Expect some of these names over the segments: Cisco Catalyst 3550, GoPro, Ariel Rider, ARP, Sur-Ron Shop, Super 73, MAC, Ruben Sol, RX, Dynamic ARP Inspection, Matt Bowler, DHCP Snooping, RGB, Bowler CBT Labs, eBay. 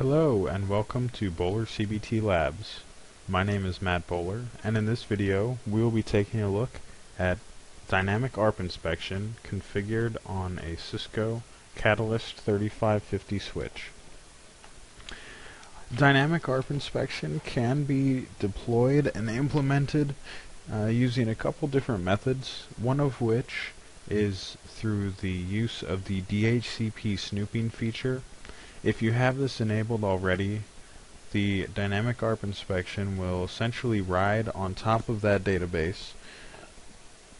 Hello and welcome to Bowler CBT Labs. My name is Matt Bowler, and in this video we will be taking a look at Dynamic ARP Inspection configured on a Cisco Catalyst 3550 switch. Dynamic ARP Inspection can be deployed and implemented using a couple different methods, one of which is through the use of the DHCP Snooping feature. If you have this enabled already, the Dynamic ARP Inspection will essentially ride on top of that database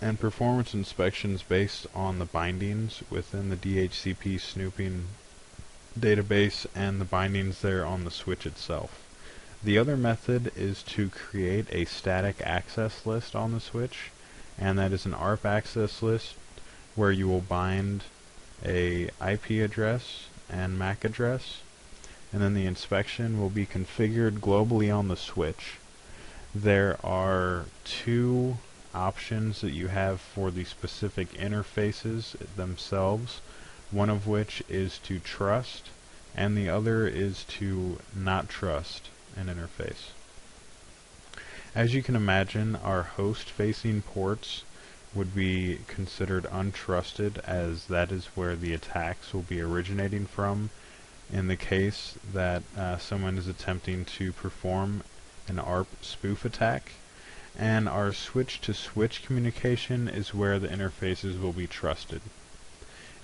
and performance inspections based on the bindings within the DHCP Snooping database and the bindings there on the switch itself. The other method is to create a static access list on the switch, and that is an ARP access list where you will bind a IP address and MAC address, and then the inspection will be configured globally on the switch. There are two options that you have for the specific interfaces themselves, one of which is to trust and the other is to not trust an interface. As you can imagine, our host facing ports would be considered untrusted, as that is where the attacks will be originating from in the case that someone is attempting to perform an ARP spoof attack, and our switch-to-switch communication is where the interfaces will be trusted.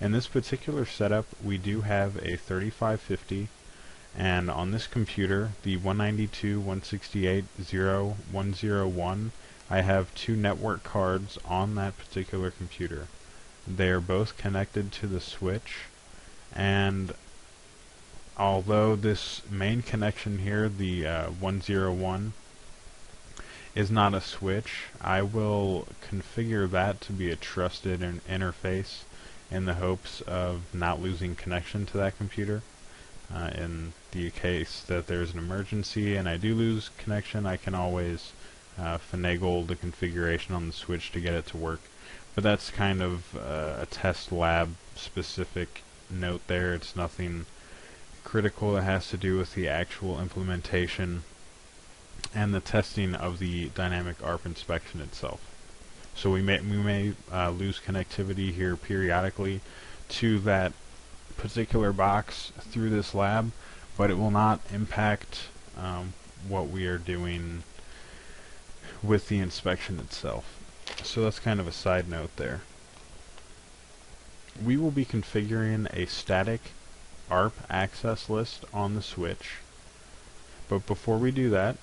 In this particular setup, we do have a 3550, and on this computer, the 192.168.0.101, I have two network cards on that particular computer. They are both connected to the switch, and although this main connection here, the 101, is not a switch, I will configure that to be a trusted interface in the hopes of not losing connection to that computer. In the case that there's an emergency and I do lose connection, I can always finagle the configuration on the switch to get it to work. But that's kind of a test lab specific note there. It's nothing critical that has to do with the actual implementation and the testing of the Dynamic ARP Inspection itself. So we may lose connectivity here periodically to that particular box through this lab, but it will not impact what we are doing with the inspection itself. So that's kind of a side note there. We will be configuring a static ARP access list on the switch, but before we do that,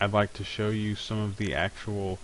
I'd like to show you some of the actual